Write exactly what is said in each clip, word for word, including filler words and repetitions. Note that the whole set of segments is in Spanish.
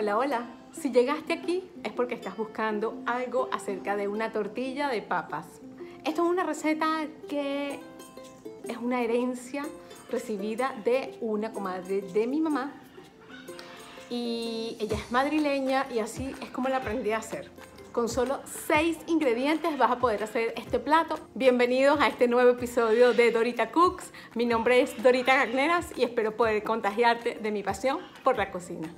Hola, hola. Si llegaste aquí es porque estás buscando algo acerca de una tortilla de papas. Esto es una receta que es una herencia recibida de una comadre de mi mamá. Y ella es madrileña y así es como la aprendí a hacer. Con solo seis ingredientes vas a poder hacer este plato. Bienvenidos a este nuevo episodio de Dorita Cooks. Mi nombre es Dorita Gagneras y espero poder contagiarte de mi pasión por la cocina.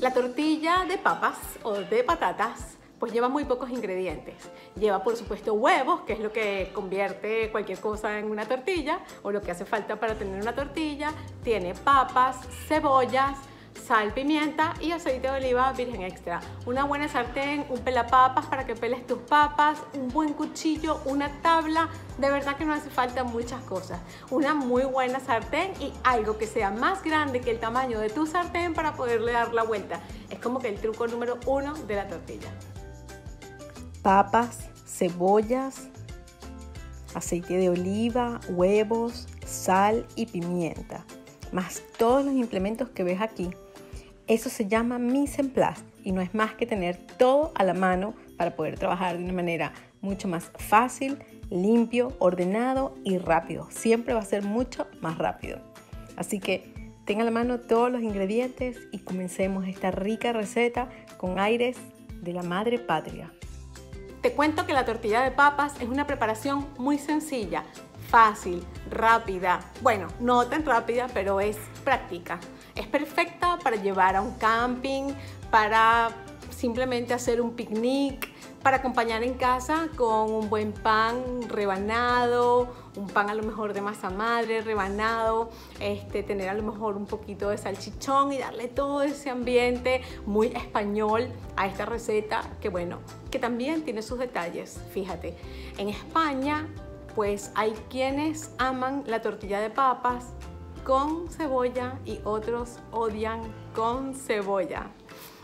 La tortilla de papas o de patatas pues lleva muy pocos ingredientes. Lleva por supuesto huevos, que es lo que convierte cualquier cosa en una tortilla o lo que hace falta para tener una tortilla. Tiene papas, cebollas, sal, pimienta y aceite de oliva virgen extra. Una buena sartén, un pelapapas para que peles tus papas, un buen cuchillo, una tabla. De verdad que no hace falta muchas cosas. Una muy buena sartén y algo que sea más grande que el tamaño de tu sartén para poderle dar la vuelta. Es como que el truco número uno de la tortilla. Papas, cebollas, aceite de oliva, huevos, sal y pimienta. Más todos los implementos que ves aquí. Eso se llama mise en place y no es más que tener todo a la mano para poder trabajar de una manera mucho más fácil, limpio, ordenado y rápido. Siempre va a ser mucho más rápido. Así que tenga a la mano todos los ingredientes y comencemos esta rica receta con aires de la madre patria. Te cuento que la tortilla de papas es una preparación muy sencilla, fácil, rápida, bueno, no tan rápida, pero es práctica. Es perfecta para llevar a un camping, para simplemente hacer un picnic, para acompañar en casa con un buen pan rebanado, un pan a lo mejor de masa madre rebanado, este, tener a lo mejor un poquito de salchichón y darle todo ese ambiente muy español a esta receta que, bueno, que también tiene sus detalles. Fíjate, en España pues hay quienes aman la tortilla de papas con cebolla y otros odian con cebolla.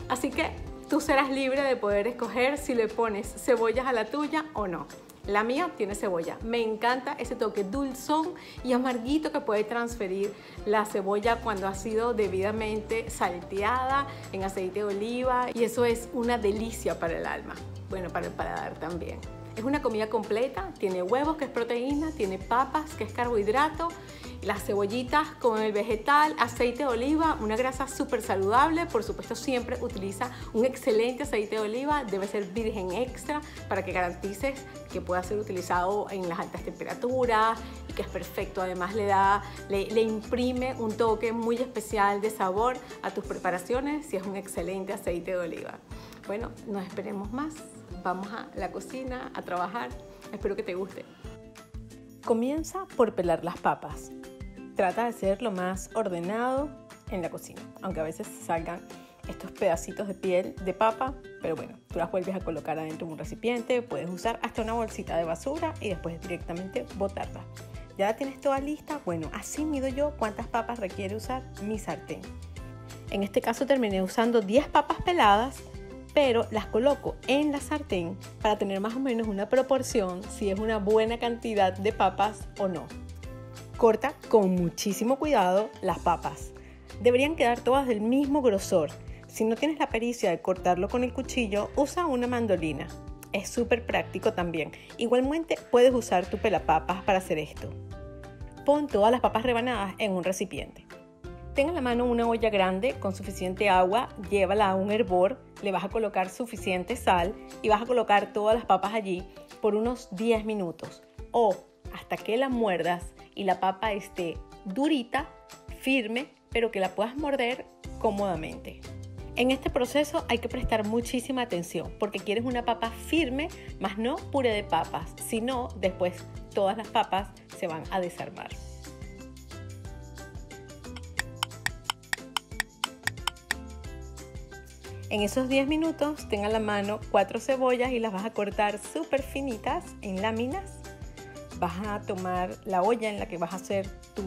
Así que tú serás libre de poder escoger si le pones cebollas a la tuya o no. La mía tiene cebolla. Me encanta ese toque dulzón y amarguito que puede transferir la cebolla cuando ha sido debidamente salteada en aceite de oliva. Y eso es una delicia para el alma. Bueno, para el paladar también. Es una comida completa. Tiene huevos, que es proteína. Tiene papas, que es carbohidrato. Las cebollitas con el vegetal, aceite de oliva, una grasa súper saludable. Por supuesto, siempre utiliza un excelente aceite de oliva. Debe ser virgen extra para que garantices que pueda ser utilizado en las altas temperaturas y que es perfecto. Además, le da, le, le imprime un toque muy especial de sabor a tus preparaciones si es un excelente aceite de oliva. Bueno, no esperemos más. Vamos a la cocina a trabajar. Espero que te guste. Comienza por pelar las papas. Trata de ser lo más ordenado en la cocina, aunque a veces salgan estos pedacitos de piel de papa, pero bueno, tú las vuelves a colocar adentro de un recipiente, puedes usar hasta una bolsita de basura y después directamente botarla. ¿Ya la tienes toda lista? Bueno, así mido yo cuántas papas requiere usar mi sartén. En este caso terminé usando diez papas peladas, pero las coloco en la sartén para tener más o menos una proporción si es una buena cantidad de papas o no. Corta con muchísimo cuidado las papas. Deberían quedar todas del mismo grosor. Si no tienes la pericia de cortarlo con el cuchillo, usa una mandolina. Es súper práctico también. Igualmente puedes usar tu pelapapas para hacer esto. Pon todas las papas rebanadas en un recipiente. Ten en la mano una olla grande con suficiente agua, llévala a un hervor, le vas a colocar suficiente sal y vas a colocar todas las papas allí por unos diez minutos o hasta que la muerdas y la papa esté durita, firme, pero que la puedas morder cómodamente. En este proceso hay que prestar muchísima atención porque quieres una papa firme, más no puré de papas, si no, después todas las papas se van a desarmar. En esos diez minutos, ten a la mano cuatro cebollas y las vas a cortar súper finitas en láminas. Vas a tomar la olla en la que vas a hacer tu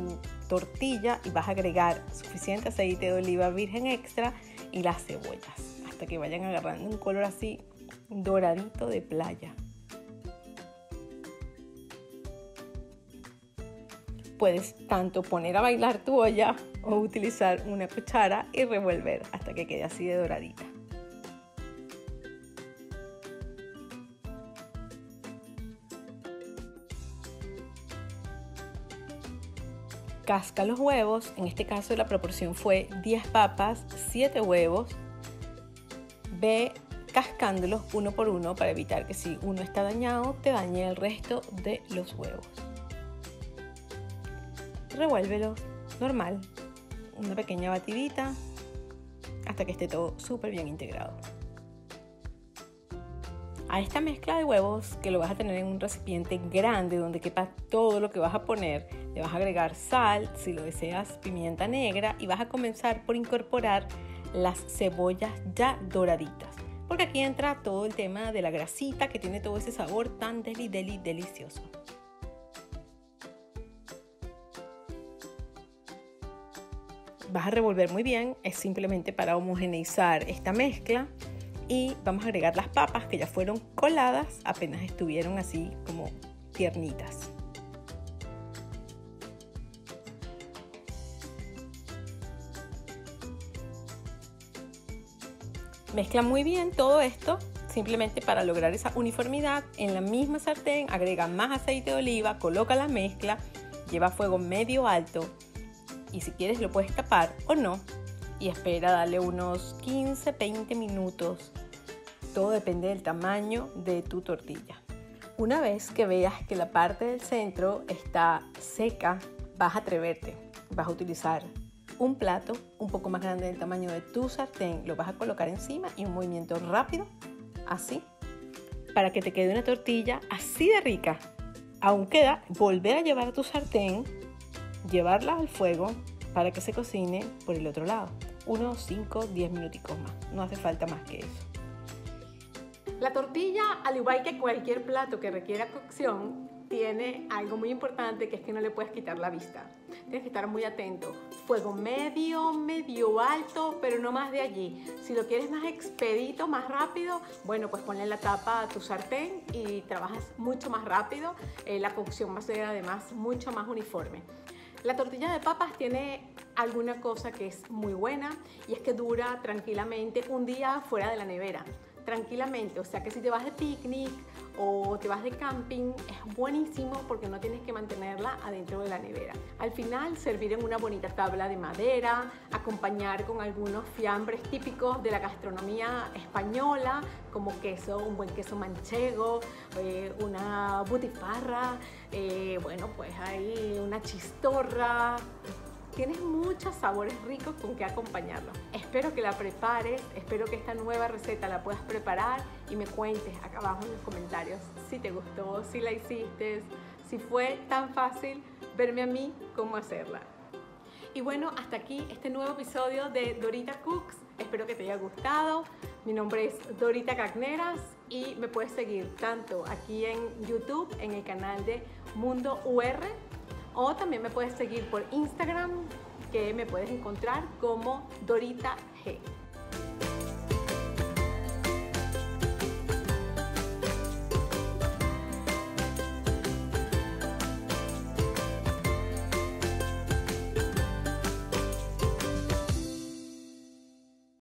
tortilla y vas a agregar suficiente aceite de oliva virgen extra y las cebollas hasta que vayan agarrando un color así doradito de playa. Puedes tanto poner a bailar tu olla o utilizar una cuchara y revolver hasta que quede así de doradita. Casca los huevos, en este caso la proporción fue diez papas, siete huevos. Ve cascándolos uno por uno para evitar que si uno está dañado, te dañe el resto de los huevos. Revuélvelos normal, una pequeña batidita, hasta que esté todo súper bien integrado. A esta mezcla de huevos, que lo vas a tener en un recipiente grande donde quepa todo lo que vas a poner, le vas a agregar sal, si lo deseas pimienta negra, y vas a comenzar por incorporar las cebollas ya doraditas, porque aquí entra todo el tema de la grasita que tiene todo ese sabor tan deli deli delicioso. Vas a revolver muy bien, es simplemente para homogeneizar esta mezcla. Y vamos a agregar las papas que ya fueron coladas, apenas estuvieron así como tiernitas. Mezcla muy bien todo esto, simplemente para lograr esa uniformidad. En la misma sartén agrega más aceite de oliva, coloca la mezcla, lleva fuego medio alto y si quieres lo puedes tapar o no. Y espera darle unos quince a veinte minutos, todo depende del tamaño de tu tortilla. Una vez que veas que la parte del centro está seca, vas a atreverte, vas a utilizar un plato un poco más grande del tamaño de tu sartén, lo vas a colocar encima y un movimiento rápido, así, para que te quede una tortilla así de rica. Aún queda volver a llevar a tu sartén, llevarla al fuego para que se cocine por el otro lado, unos cinco a diez minuticos más, no hace falta más que eso. La tortilla, al igual que cualquier plato que requiera cocción, tiene algo muy importante que es que no le puedes quitar la vista. Tienes que estar muy atento. Fuego medio, medio alto, pero no más de allí. Si lo quieres más expedito, más rápido, bueno, pues ponle la tapa a tu sartén y trabajas mucho más rápido. Eh, la cocción va a ser además mucho más uniforme. La tortilla de papas tiene alguna cosa que es muy buena y es que dura tranquilamente un día fuera de la nevera, tranquilamente. O sea que si te vas de picnic o te vas de camping es buenísimo porque no tienes que mantenerla adentro de la nevera. Al final servir en una bonita tabla de madera, acompañar con algunos fiambres típicos de la gastronomía española como queso, un buen queso manchego, eh, una butifarra, eh, bueno pues hay una chistorra. Tienes muchos sabores ricos con que acompañarlo. Espero que la prepares, espero que esta nueva receta la puedas preparar y me cuentes acá abajo en los comentarios si te gustó, si la hiciste, si fue tan fácil verme a mí cómo hacerla. Y bueno, hasta aquí este nuevo episodio de Dorita Cooks. Espero que te haya gustado. Mi nombre es Dorita Gagneras y me puedes seguir tanto aquí en YouTube, en el canal de Mundo U R, o también me puedes seguir por Instagram, que me puedes encontrar como Dorita G.